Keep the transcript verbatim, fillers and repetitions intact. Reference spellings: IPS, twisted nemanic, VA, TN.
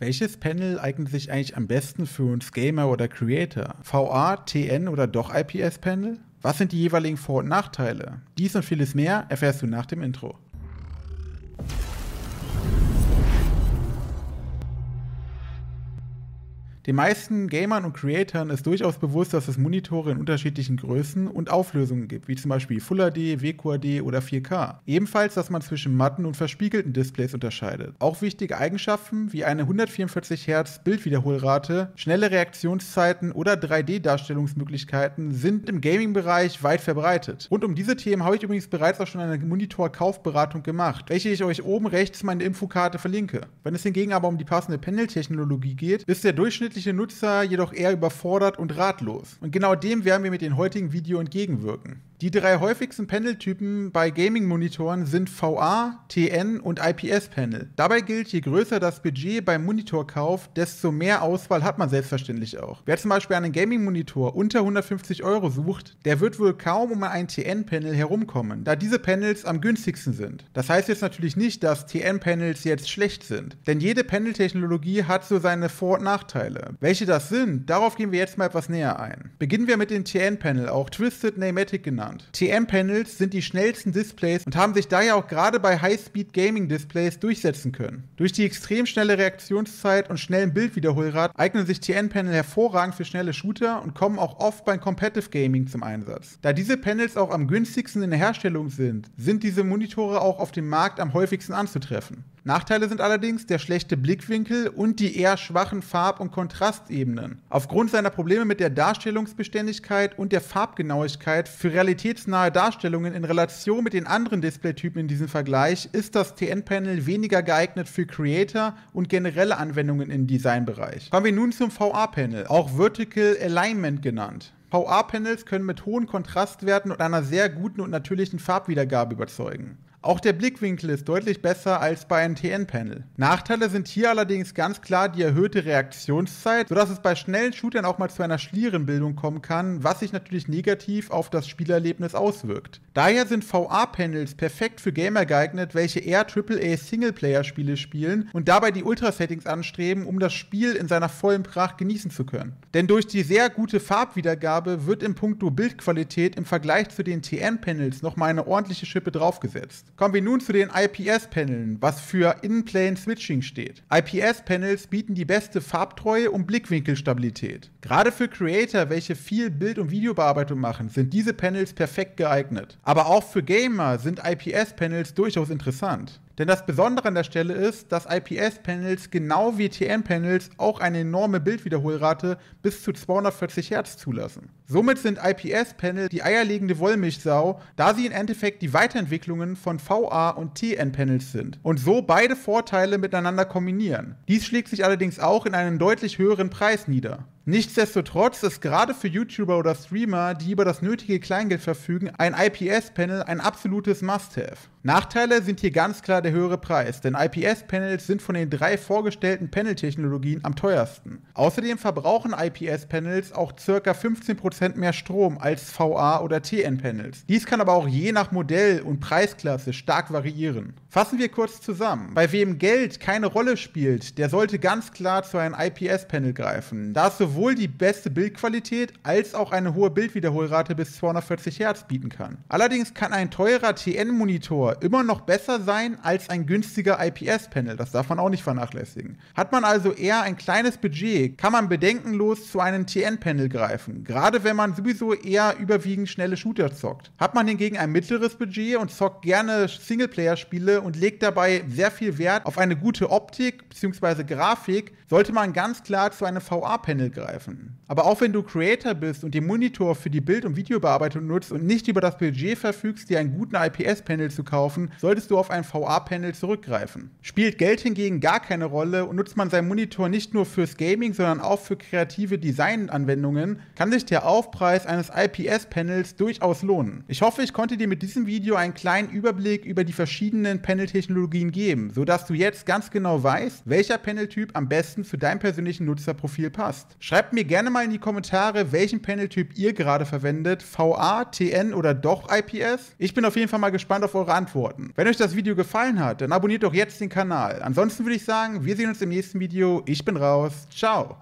Welches Panel eignet sich eigentlich am besten für uns Gamer oder Creator? V A, T N oder doch I P S-Panel? Was sind die jeweiligen Vor- und Nachteile? Dies und vieles mehr erfährst du nach dem Intro. Den meisten Gamern und Creatoren ist durchaus bewusst, dass es Monitore in unterschiedlichen Größen und Auflösungen gibt, wie zum Beispiel Full H D, W Q H D oder vier K. Ebenfalls, dass man zwischen matten und verspiegelten Displays unterscheidet. Auch wichtige Eigenschaften wie eine hundertvierundvierzig Hertz Bildwiederholrate, schnelle Reaktionszeiten oder drei D-Darstellungsmöglichkeiten sind im Gaming-Bereich weit verbreitet. Und um diese Themen habe ich übrigens bereits auch schon eine Monitor-Kaufberatung gemacht, welche ich euch oben rechts meine Infokarte verlinke. Wenn es hingegen aber um die passende Panel-Technologie geht, ist der Durchschnitt Nutzer jedoch eher überfordert und ratlos. Und genau dem werden wir mit dem heutigen Video entgegenwirken. Die drei häufigsten Panel-Typen bei Gaming-Monitoren sind V A, T N und I P S-Panel. Dabei gilt, je größer das Budget beim Monitorkauf, desto mehr Auswahl hat man selbstverständlich auch. Wer zum Beispiel einen Gaming-Monitor unter hundertfünfzig Euro sucht, der wird wohl kaum um ein T N-Panel herumkommen, da diese Panels am günstigsten sind. Das heißt jetzt natürlich nicht, dass T N-Panels jetzt schlecht sind, denn jede Panel-Technologie hat so seine Vor- und Nachteile. Welche das sind, darauf gehen wir jetzt mal etwas näher ein. Beginnen wir mit den T N-Panel, auch Twisted Nematic genannt. T N-Panels sind die schnellsten Displays und haben sich daher auch gerade bei High-Speed-Gaming-Displays durchsetzen können. Durch die extrem schnelle Reaktionszeit und schnellen Bildwiederholrate eignen sich T N-Panel hervorragend für schnelle Shooter und kommen auch oft beim Competitive Gaming zum Einsatz. Da diese Panels auch am günstigsten in der Herstellung sind, sind diese Monitore auch auf dem Markt am häufigsten anzutreffen. Nachteile sind allerdings der schlechte Blickwinkel und die eher schwachen Farb- und Kontrastebenen. Aufgrund seiner Probleme mit der Darstellungsbeständigkeit und der Farbgenauigkeit für realitätsnahe Darstellungen in Relation mit den anderen Displaytypen in diesem Vergleich ist das T N-Panel weniger geeignet für Creator und generelle Anwendungen im Designbereich. Kommen wir nun zum V A-Panel, auch Vertical Alignment genannt. V A-Panels können mit hohen Kontrastwerten und einer sehr guten und natürlichen Farbwiedergabe überzeugen. Auch der Blickwinkel ist deutlich besser als bei einem T N-Panel. Nachteile sind hier allerdings ganz klar die erhöhte Reaktionszeit, sodass es bei schnellen Shootern auch mal zu einer Schlierenbildung kommen kann, was sich natürlich negativ auf das Spielerlebnis auswirkt. Daher sind V A-Panels perfekt für Gamer geeignet, welche eher Triple A-Singleplayer-Spiele spielen und dabei die Ultra-Settings anstreben, um das Spiel in seiner vollen Pracht genießen zu können. Denn durch die sehr gute Farbwiedergabe wird in puncto Bildqualität im Vergleich zu den T N-Panels nochmal eine ordentliche Schippe draufgesetzt. Kommen wir nun zu den I P S-Panels, was für In-Plane Switching steht. I P S-Panels bieten die beste Farbtreue und Blickwinkelstabilität. Gerade für Creator, welche viel Bild- und Videobearbeitung machen, sind diese Panels perfekt geeignet. Aber auch für Gamer sind I P S-Panels durchaus interessant. Denn das Besondere an der Stelle ist, dass I P S-Panels genau wie T N-Panels auch eine enorme Bildwiederholrate bis zu zweihundertvierzig Hertz zulassen. Somit sind I P S-Panels die eierlegende Wollmilchsau, da sie im Endeffekt die Weiterentwicklungen von V A und T N-Panels sind und so beide Vorteile miteinander kombinieren. Dies schlägt sich allerdings auch in einem deutlich höheren Preis nieder. Nichtsdestotrotz ist gerade für YouTuber oder Streamer, die über das nötige Kleingeld verfügen, ein I P S-Panel ein absolutes Must-Have. Nachteile sind hier ganz klar der höhere Preis, denn I P S-Panels sind von den drei vorgestellten Panel-Technologien am teuersten. Außerdem verbrauchen I P S-Panels auch ca. fünfzehn Prozent mehr Strom als V A- oder T N-Panels. Dies kann aber auch je nach Modell und Preisklasse stark variieren. Fassen wir kurz zusammen. Bei wem Geld keine Rolle spielt, der sollte ganz klar zu einem I P S-Panel greifen, da es sowohl die beste Bildqualität als auch eine hohe Bildwiederholrate bis zweihundertvierzig Hertz bieten kann. Allerdings kann ein teurer T N-Monitor immer noch besser sein als ein günstiger I P S-Panel, das darf man auch nicht vernachlässigen. Hat man also eher ein kleines Budget, kann man bedenkenlos zu einem T N-Panel greifen, gerade wenn man sowieso eher überwiegend schnelle Shooter zockt. Hat man hingegen ein mittleres Budget und zockt gerne Singleplayer-Spiele und legt dabei sehr viel Wert auf eine gute Optik bzw. Grafik, sollte man ganz klar zu einem V A-Panel greifen. Aber auch wenn du Creator bist und den Monitor für die Bild- und Videobearbeitung nutzt und nicht über das Budget verfügst, dir einen guten I P S-Panel zu kaufen, solltest du auf ein V A-Panel zurückgreifen. Spielt Geld hingegen gar keine Rolle und nutzt man seinen Monitor nicht nur fürs Gaming, sondern auch für kreative Design-Anwendungen, kann sich der Aufpreis eines I P S-Panels durchaus lohnen. Ich hoffe, ich konnte dir mit diesem Video einen kleinen Überblick über die verschiedenen Panel-Technologien geben, sodass du jetzt ganz genau weißt, welcher Panel-Typ am besten zu deinem persönlichen Nutzerprofil passt. Schreib Schreibt mir gerne mal in die Kommentare, welchen Panel-Typ ihr gerade verwendet, V A, T N oder doch I P S. Ich bin auf jeden Fall mal gespannt auf eure Antworten. Wenn euch das Video gefallen hat, dann abonniert doch jetzt den Kanal. Ansonsten würde ich sagen, wir sehen uns im nächsten Video. Ich bin raus. Ciao.